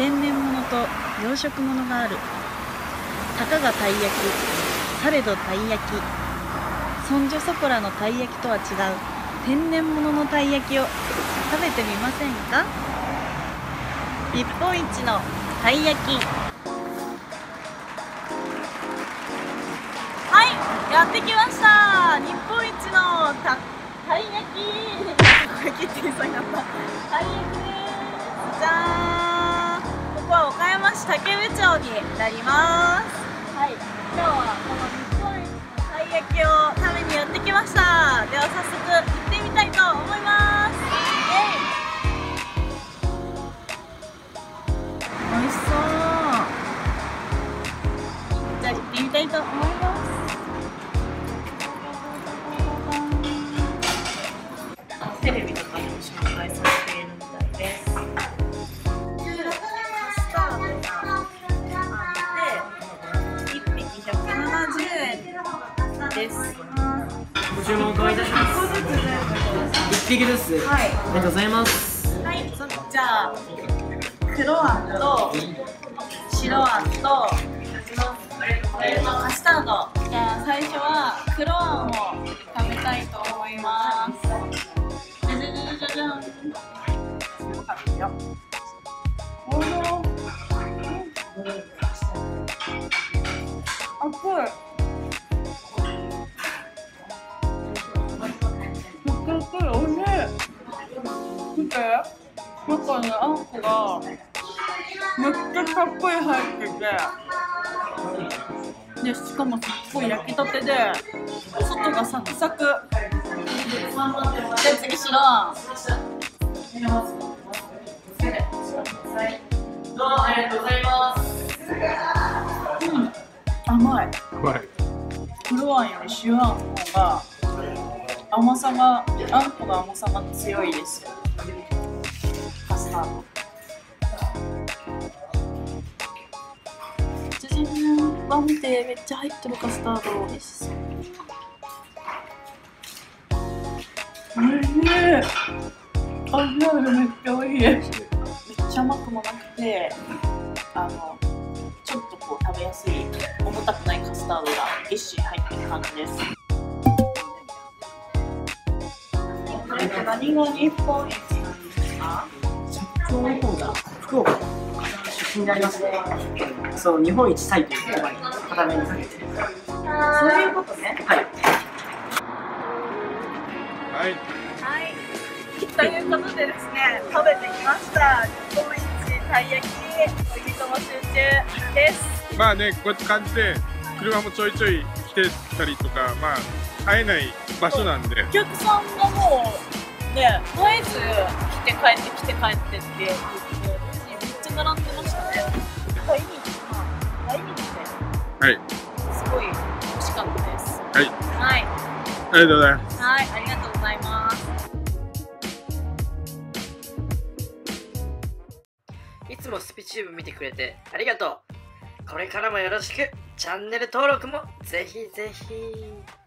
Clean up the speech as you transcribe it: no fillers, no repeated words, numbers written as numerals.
天然物と養殖物がある。たかがたい焼き、されどたい焼き。そんじょそこらのたい焼きとは違う天然物のたい焼きを食べてみませんか。日本一のたい焼き。はい、やってきました。日本一のたい焼き。これ切っていそうになった。たい焼きです。じゃーん。ここは岡山市竹部町になります。はい、今日はこの日本一のたい焼きを食べにやってきました。では早速行ってみたいと思います。美味しそう。じゃあ行ってみたいと思います。テレビとかでも紹介されているみたいです。ご注文お願いいたします。一匹です。はい。ありがとうございます。はい。じゃあ黒あんと白あんとカスタード。じゃあ最初は黒あんを食べたいと思います。じゃじゃじゃじゃじゃん。熱い。中にあんこがめっちゃたっぷり入ってて、でしかもすっごい焼きたてで外がサクサク。で次白あん。どうもありがとうございます。甘い。黒あんより白あんの方が甘さが、あんこの甘さが強いですよ。カスタード。じゃじゃーん。わ、見て、めっちゃ入ってるカスタード。美味しそう。おいしい。味ある。めっちゃおいしい。めっちゃ甘くもなくて、ちょっとこう食べやすい、重たくないカスタードがぎっしり入ってる感じです。何が日本一なんですか？社長の方が福岡出身でありますね。そう、日本一タイという言葉に固めにかけて、そういうことね。はいはい、はい、ということでですね、食べてきました。日本一たい焼き、おいしとも集中です。まあね、こうやって感じで車もちょいちょい来てたりとか、まあ会えない場所なんで、お客さんがもうね、絶えず来て帰って来て帰ってって言って、めっちゃ並んでましたね。はい、すごい美味しかったです。はい、はい、ありがとうございます。はい、ありがとうございます。いつもスピチューブ見てくれてありがとう。これからもよろしく。チャンネル登録もぜひぜひ。